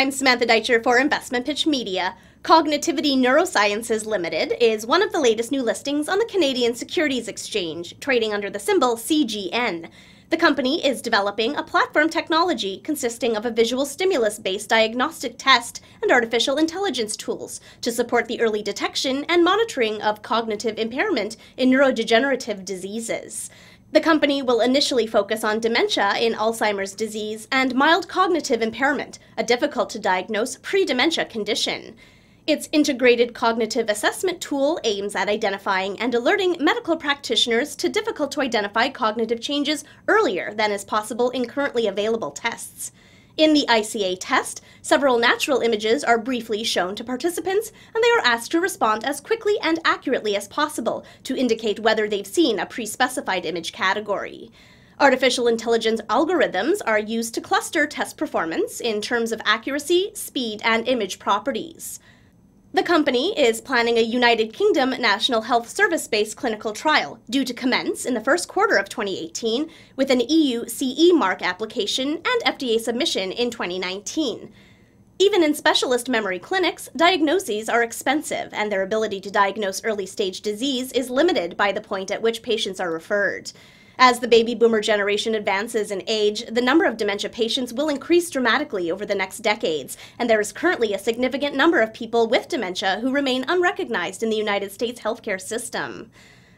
I'm Samantha Deitcher for Investment Pitch Media. Cognetivity Neurosciences Limited is one of the latest new listings on the Canadian Securities Exchange, trading under the symbol CGN. The company is developing a platform technology consisting of a visual stimulus-based diagnostic test and artificial intelligence tools to support the early detection and monitoring of cognitive impairment in neurodegenerative diseases. The company will initially focus on dementia in Alzheimer's disease and mild cognitive impairment, a difficult-to-diagnose pre-dementia condition. Its integrated cognitive assessment tool aims at identifying and alerting medical practitioners to difficult-to-identify cognitive changes earlier than is possible in currently available tests. In the ICA test, several natural images are briefly shown to participants, and they are asked to respond as quickly and accurately as possible to indicate whether they've seen a pre-specified image category. Artificial intelligence algorithms are used to cluster test performance in terms of accuracy, speed, and image properties. The company is planning a United Kingdom National Health Service-based clinical trial due to commence in the first quarter of 2018 with an EU CE Mark application and FDA submission in 2019. Even in specialist memory clinics, diagnoses are expensive and their ability to diagnose early-stage disease is limited by the point at which patients are referred. As the baby boomer generation advances in age, the number of dementia patients will increase dramatically over the next decades, and there is currently a significant number of people with dementia who remain unrecognized in the United States healthcare system.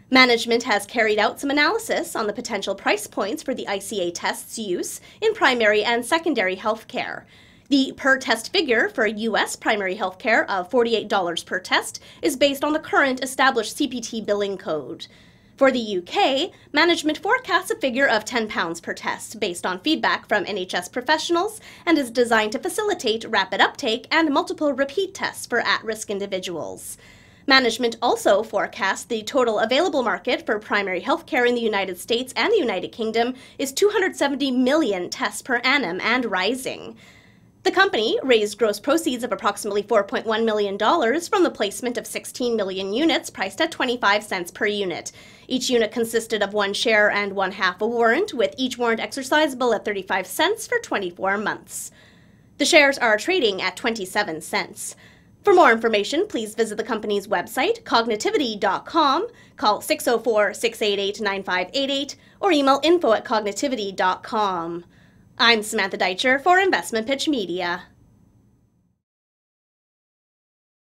Management has carried out some analysis on the potential price points for the ICA test's use in primary and secondary healthcare. The per-test figure for U.S. primary healthcare of $48 per test is based on the current established CPT billing code. For the UK, management forecasts a figure of £10 per test based on feedback from NHS professionals and is designed to facilitate rapid uptake and multiple repeat tests for at-risk individuals. Management also forecasts the total available market for primary healthcare in the United States and the United Kingdom is 270 million tests per annum and rising. The company raised gross proceeds of approximately $4.1 million from the placement of 16 million units priced at 25 cents per unit. Each unit consisted of one share and one-half a warrant, with each warrant exercisable at 35 cents for 24 months. The shares are trading at 27 cents. For more information, please visit the company's website, Cognetivity.com, call 604-688-9588, or email info@Cognetivity.com. I'm Samantha Deitcher for Investment Pitch Media.